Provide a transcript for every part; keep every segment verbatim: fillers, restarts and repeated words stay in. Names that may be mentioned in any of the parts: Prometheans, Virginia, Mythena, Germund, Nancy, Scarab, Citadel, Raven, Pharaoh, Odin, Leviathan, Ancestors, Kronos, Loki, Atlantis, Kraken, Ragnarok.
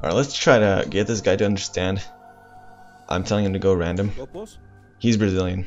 Alright, let's try to get this guy to understand. I'm telling him to go random. He's Brazilian.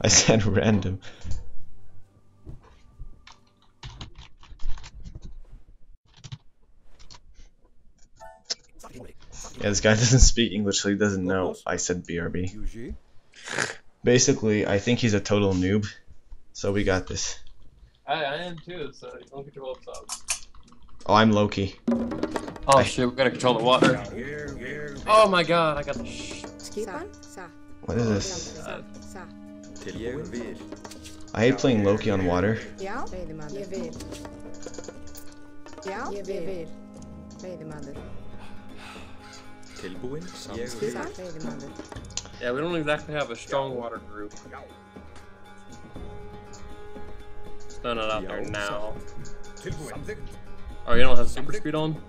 I said random. Yeah, this guy doesn't speak English, so he doesn't know I said B R B. Basically, I think he's a total noob. So we got this. I, I am too, so don't get your hopes up. Oh, I'm Loki. Oh I... shit, we gotta control the water. Here, here. Oh my god, I got the sh. What is this? Uh, I hate playing Loki on water. Yeah? Yeah, we don't exactly have a strong water group. No, not out there now. Oh, you don't have super speed on?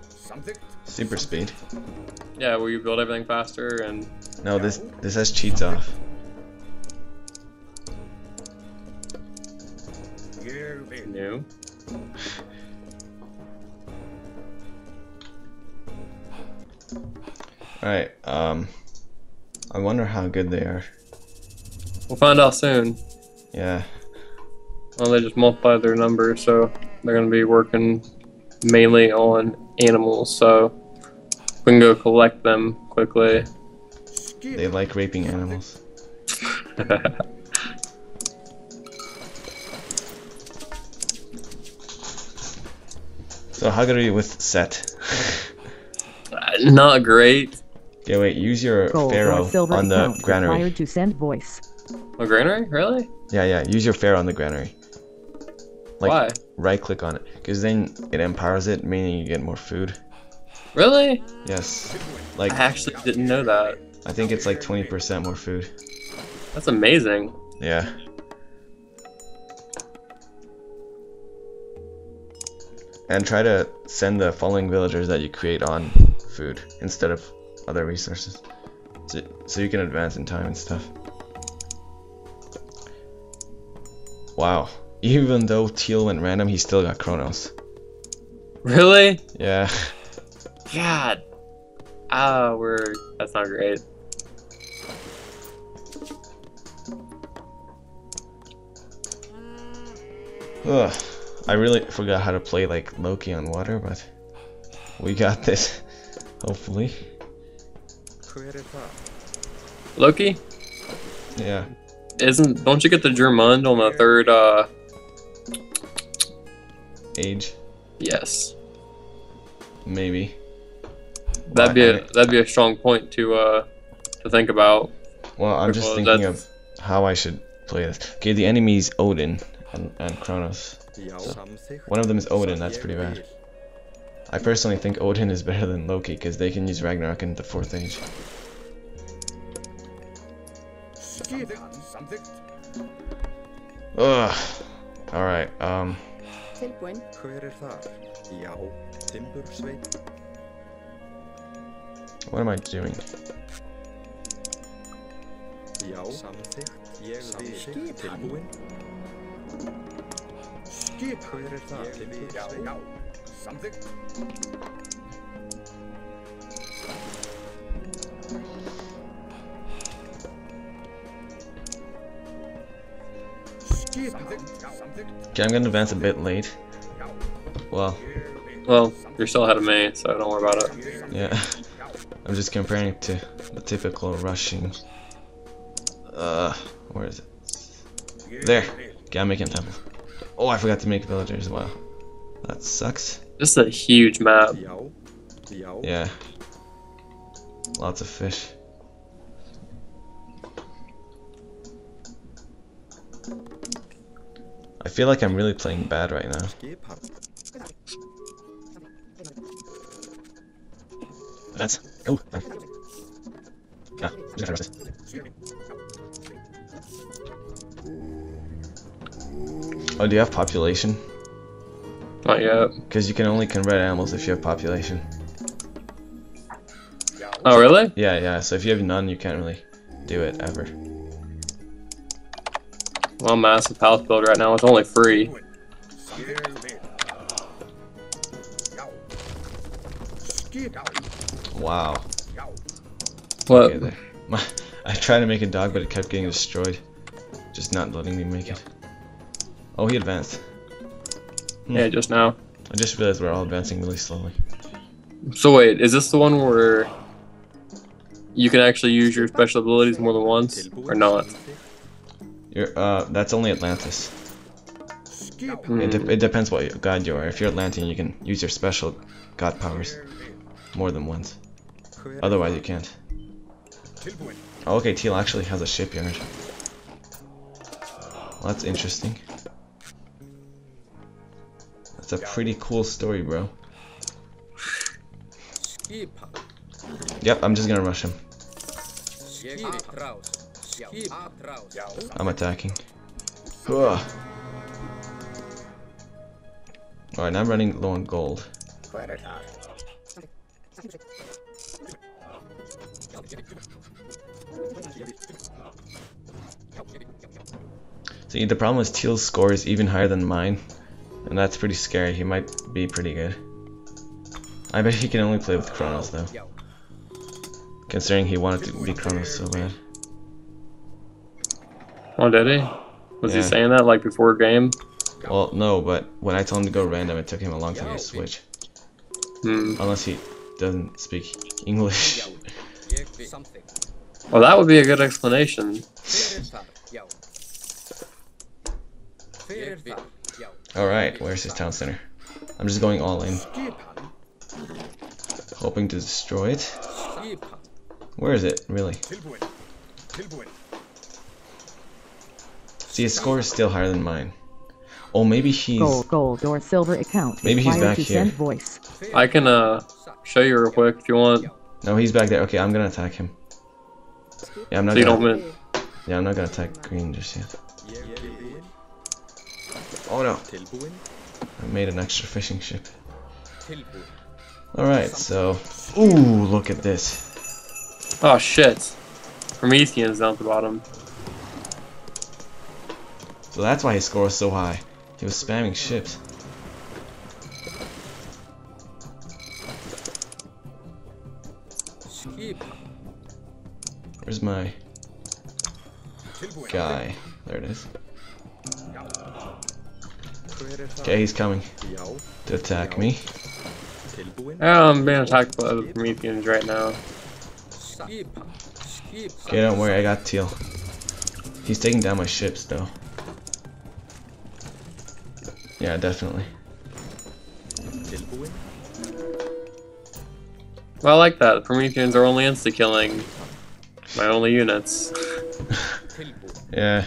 Super speed? Yeah, where you build everything faster and... No, this this has cheats off. New. Alright, um... I wonder how good they are. We'll find out soon. Yeah. Well, they just multiply their number, so they're going to be working mainly on animals, so we can go collect them quickly. They like raping animals. So how good are you with set? Not great. Yeah, wait, use your Gold Pharaoh on the granary. To send voice. Oh, granary? Really? Yeah, yeah, use your Pharaoh on the granary. Like, why? Right click on it, because then it empowers it, meaning you get more food. Really? Yes. Like, I actually didn't know that. I think it's like twenty percent more food. That's amazing. Yeah. And try to send the following villagers that you create on food instead of other resources. So, so you can advance in time and stuff. Wow. Even though Teal went random, he still got Kronos. Really? Yeah. God. Ah, oh, we're... That's not great. Ugh. I really forgot how to play, like, Loki on water, but... We got this. Hopefully. Loki? Yeah. Isn't... Don't you get the Germund on the third, uh... age? Yes. Maybe. That'd be a that'd be a strong point to uh to think about. Well, I'm just thinking of how I should play this. Okay, the enemy's Odin and, and Kronos. So one of them is Odin. That's pretty bad. I personally think Odin is better than Loki because they can use Ragnarok in the fourth age. Ugh. All right. Um. What am I doing? Okay, I'm gonna advance a bit late. Well, well, you're still ahead of me, so don't worry about it. Yeah. I'm just comparing it to the typical Russian. Uh, where is it? There! Gotta make it happen. Oh, I forgot to make villagers. Wow. That sucks. This is a huge map. Yeah. Lots of fish. I feel like I'm really playing bad right now. That's. Oh. Yeah. Oh, do you have population? Not yet. Because you can only convert animals if you have population. Oh, really? Yeah, yeah. So if you have none, you can't really do it ever. Well, I'm a massive house build right now. It's only free. Wow. What? Okay, my, I tried to make a dog, but it kept getting destroyed. Just not letting me make it. Oh, he advanced. Hmm. Yeah, just now. I just realized we're all advancing really slowly. So wait, is this the one where you can actually use your special abilities more than once, or not? You're, uh, that's only Atlantis. Hmm. It, de it depends what god you are. If you're Atlantean, you can use your special god powers more than once. Otherwise, you can't. Oh, okay, Teal actually has a shipyard. Well, that's interesting. That's a pretty cool story, bro. Yep, I'm just gonna rush him. I'm attacking. Alright, I'm running low on gold. See, the problem is Teal's score is even higher than mine, and that's pretty scary. He might be pretty good. I bet he can only play with Kronos, though. Considering he wanted to be Kronos so bad. Oh, did he? Was yeah. he saying that, like, before game? Well, no, but when I told him to go random, it took him a long time to switch. Hmm. Unless he doesn't speak English. Well, that would be a good explanation. Alright, where's his town center? I'm just going all in. Hoping to destroy it. Where is it, really? See, his score is still higher than mine. Oh, maybe he's... Gold, gold, or silver account. Maybe he's back here. Voice. I can uh, show you real quick if you want. No, he's back there. Okay, I'm gonna attack him. Yeah, I'm not so gonna... You don't win. Yeah, I'm not gonna attack green just yet. Oh no! I made an extra fishing ship. Alright, so... Ooh, look at this. Oh shit. Prometheans down at the bottom. So that's why his score was so high. He was spamming ships. Where's my... guy? There it is. Okay, he's coming to attack me. I'm being attacked by the Prometheans right now. Okay, don't worry, I got Teal. He's taking down my ships, though. Yeah, definitely. Well, I like that. Prometheans are only insta-killing my only units. Yeah.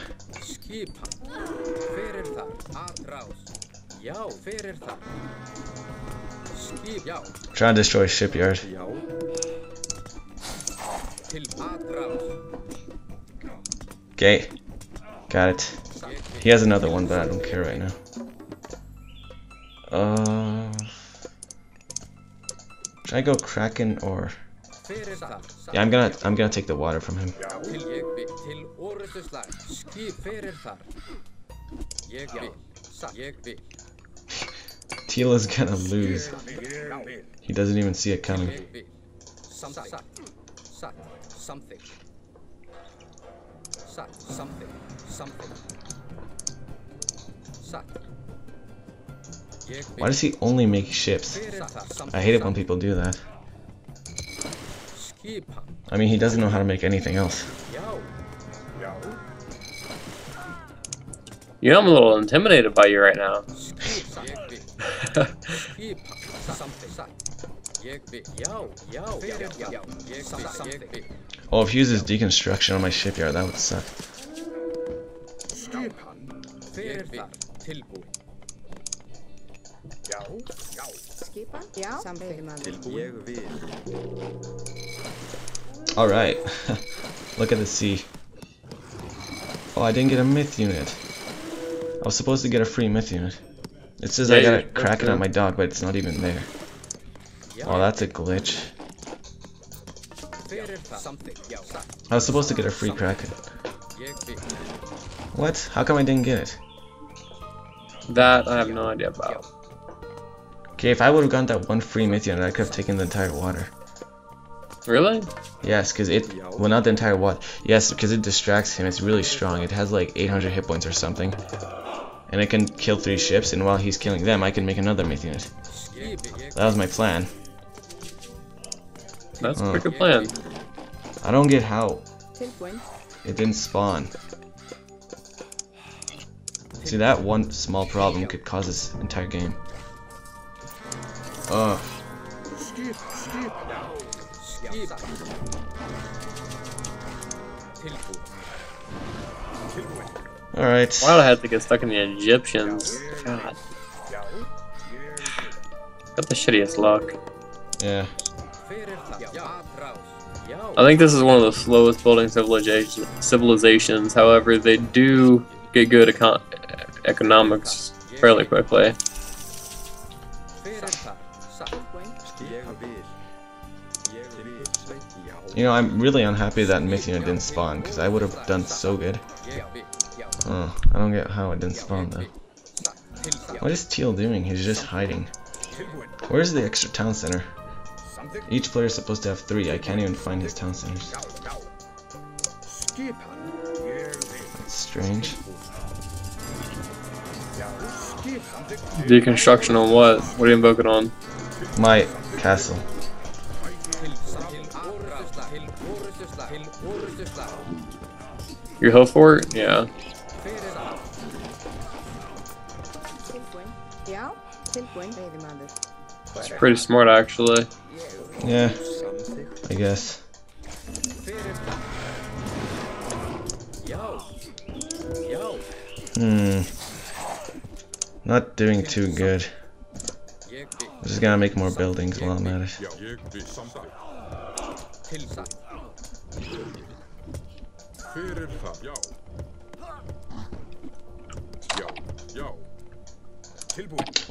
Trying to destroy shipyard. Okay, got it. He has another one, but I don't care right now. Uh, should I go Kraken or? Yeah, I'm gonna I'm gonna take the water from him. Teal is gonna lose. He doesn't even see it coming. Something. Something. Something. Why does he only make ships? I hate it when people do that. I mean, he doesn't know how to make anything else. You know, I'm a little intimidated by you right now. Oh, if he uses deconstruction on my shipyard, that would suck. Alright, look at the sea. Oh, I didn't get a myth unit. I was supposed to get a free myth unit. It says yeah, I got a Kraken on my dock, but it's not even there. Oh, that's a glitch. I was supposed to get a free Kraken. What? How come I didn't get it? That I have no idea about. Okay, if I would have gotten that one free Mythena, I could have taken the entire water. Really? Yes, because it... Well, not the entire water. Yes, because it distracts him. It's really strong. It has like eight hundred hit points or something. And it can kill three ships, and while he's killing them, I can make another Mythena. That was my plan. That's oh. a pretty good plan. I don't get how it didn't spawn. See, that one small problem could cause this entire game. Ugh. Alright. Why would I have to get stuck in the Egyptians? God. Got the shittiest luck. Yeah. I think this is one of the slowest building civilizations, however they do get good econ economics fairly quickly. You know, I'm really unhappy that Mythena didn't spawn, because I would have done so good. Oh, I don't get how it didn't spawn though. What is Teal doing? He's just hiding. Where's the extra town center? Each player is supposed to have three. I can't even find his town centers. That's strange. Deconstruction on what? What are you invoking on? My castle. Your hill fort? Yeah. It's pretty smart, actually. Yeah, I guess. Hmm. Not doing too good. I'm just gonna make more buildings while I'm at it.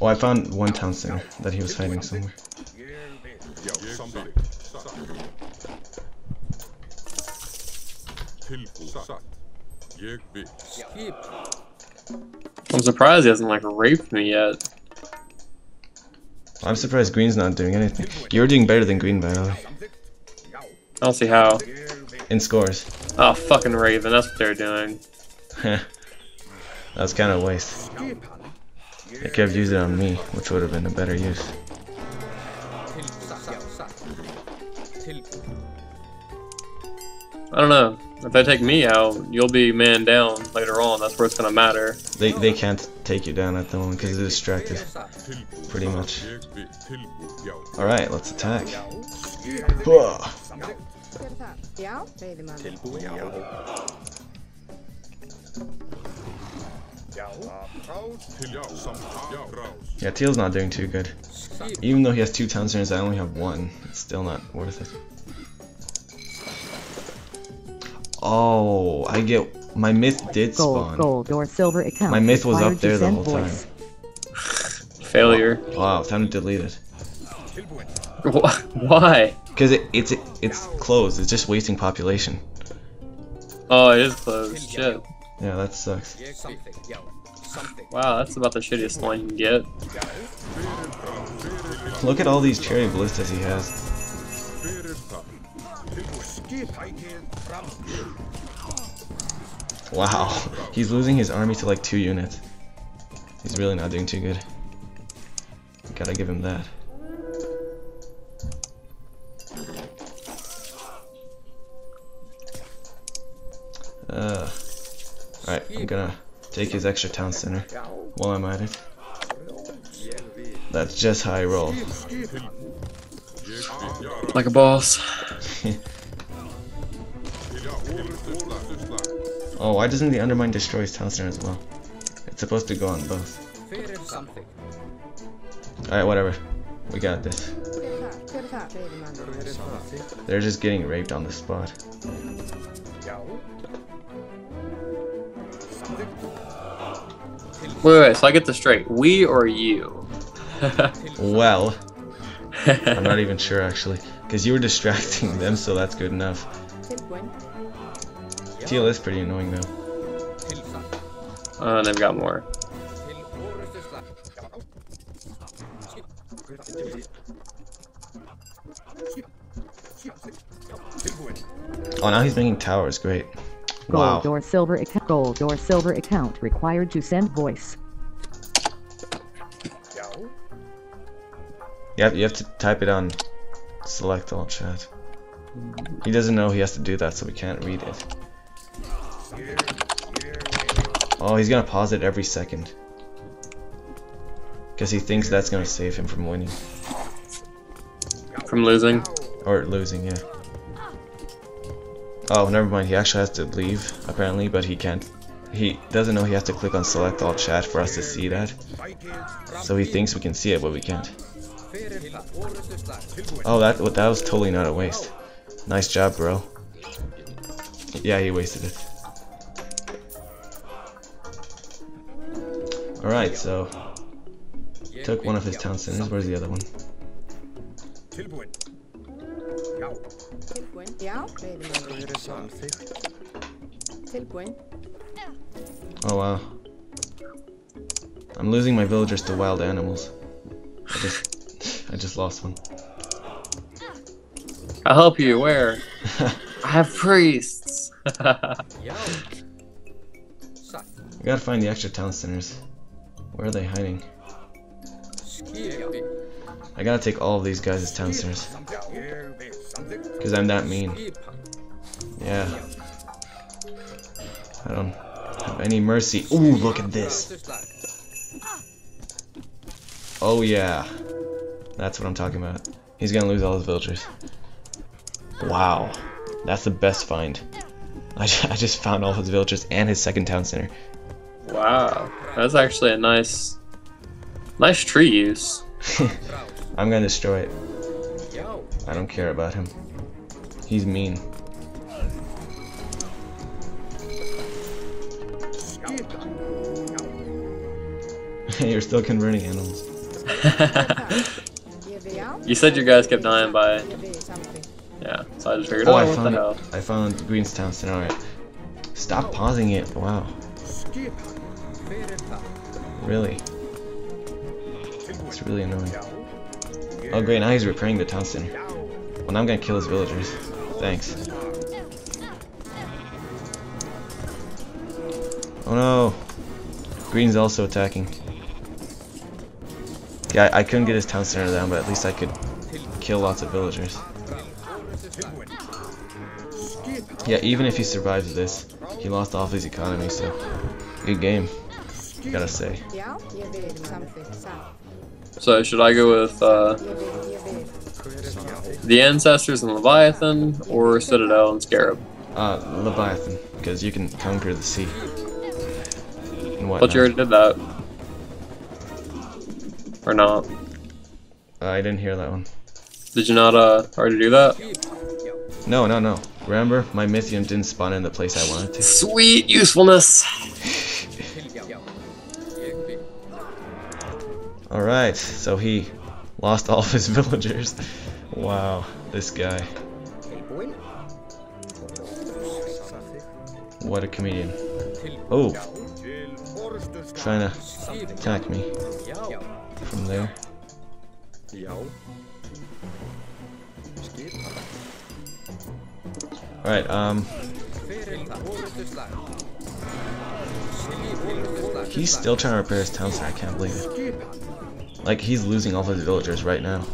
Oh, I found one town center that he was hiding somewhere. I'm surprised he hasn't like raped me yet. I'm surprised Green's not doing anything. You're doing better than Green, by the way. I don't see how. In scores. Oh, fucking Raven, that's what they're doing. That was kind of a waste. They could have used it on me, which would have been a better use. I don't know. If they take me out, you'll be man down later on. That's where it's gonna matter. They they can't take you down at the moment because they're distracted, pretty much. All right, let's attack. Yeah, Teal's not doing too good. Even though he has two town centers, I only have one. It's still not worth it. Oh, I get my myth did spawn. Gold, gold or silver account. My myth was up there the whole time. Failure. Wow, time to delete it. Why? Because it, it's it, it's closed. It's just wasting population. Oh, it is closed. Shit. Yeah, that sucks. Wow, that's about the shittiest line you can get. Look at all these cherry ballistas he has. Wow, he's losing his army to like two units. He's really not doing too good. Gotta give him that. Uh, Alright, I'm gonna take his extra town center while I'm at it. That's just how I roll. Like a boss. Oh, why doesn't the Undermine destroy his town center as well? It's supposed to go on both. Alright, whatever. We got this. They're just getting raped on the spot. Wait, wait, so I get this straight. We or you? Well, I'm not even sure actually. Because you were distracting them, so that's good enough. Teal is pretty annoying though. Uh, they've got more. Oh, now he's making towers. Great. Wow. Gold or silver account. Gold or silver account required to send voice. Yeah, you have to type it on select all chat. He doesn't know he has to do that, so we can't read it. Oh, he's gonna pause it every second. Because he thinks that's gonna save him from winning. From losing? Or losing, yeah. Oh, never mind, he actually has to leave, apparently, but he can't. He doesn't know he has to click on select all chat for us to see that. So he thinks we can see it, but we can't. Oh, that, that was totally not a waste. Nice job, bro. Yeah, he wasted it. Alright, so... took one of his town centers. Where's the other one? Oh, wow. I'm losing my villagers to wild animals. I just, I just lost one. I'll help you, where? I have priests! We gotta find the extra town centers. Where are they hiding? I gotta take all of these guys as town centers. Because I'm that mean. Yeah. I don't have any mercy. Ooh, look at this! Oh yeah, that's what I'm talking about. He's gonna lose all his villagers. Wow, that's the best find. I just, I just found all his villagers and his second town center. Wow, that's actually a nice, nice tree use. I'm gonna destroy it. I don't care about him. He's mean. You're still converting animals. You said your guys kept dying by. Yeah, so I just figured. Oh, oh I what found the hell? I found Green's town center. All right, stop pausing it. Wow. Really? It's really annoying. Oh great, now he's repairing the town center. Well, now I'm gonna kill his villagers. Thanks. Oh no. Green's also attacking. Yeah, I couldn't get his town center down, but at least I could kill lots of villagers. Yeah, even if he survives this, he lost all of his economy, so good game, gotta say. So should I go with uh, the Ancestors and Leviathan, or Citadel and Scarab? Uh, Leviathan, because you can conquer the sea. But you already did that. Or not? Uh, I didn't hear that one. Did you not uh, already do that? No, no, no. Remember, my Mythium didn't spawn in the place I wanted to. Sweet usefulness! Alright, so he lost all of his villagers. Wow, this guy. What a comedian. Oh! Trying to attack me. From there. Alright, um... he's still trying to repair his town, so I can't believe it. Like, he's losing all of his villagers right now.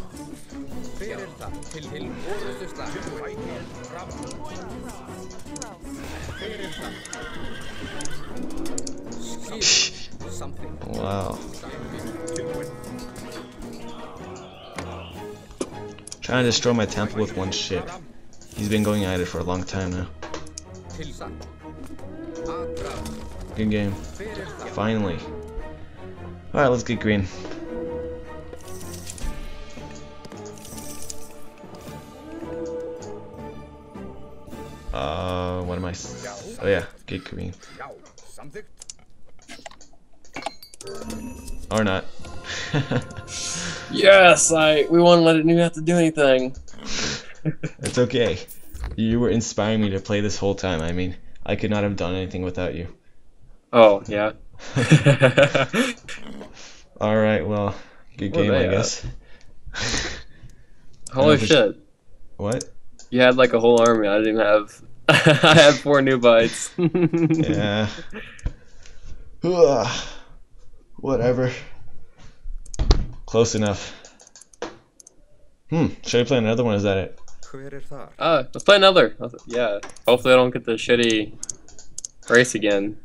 Wow. Trying to destroy my temple with one ship. He's been going at it for a long time now. Good game. Finally. Alright, let's get Green. Uh, what am I? S oh yeah, get Green. Or not. Yes, I. We won't let it even have to do anything. It's okay. You were inspiring me to play this whole time. I mean, I could not have done anything without you. Oh yeah. All right. Well, good game, I guess. Holy shit. What? You had like a whole army. I didn't even have... I had four new bites. Yeah. Ugh. Whatever. Close enough. Hmm. Should we play another one? Is that it? Oh, uh, let's play another. Yeah. Hopefully I don't get the shitty race again.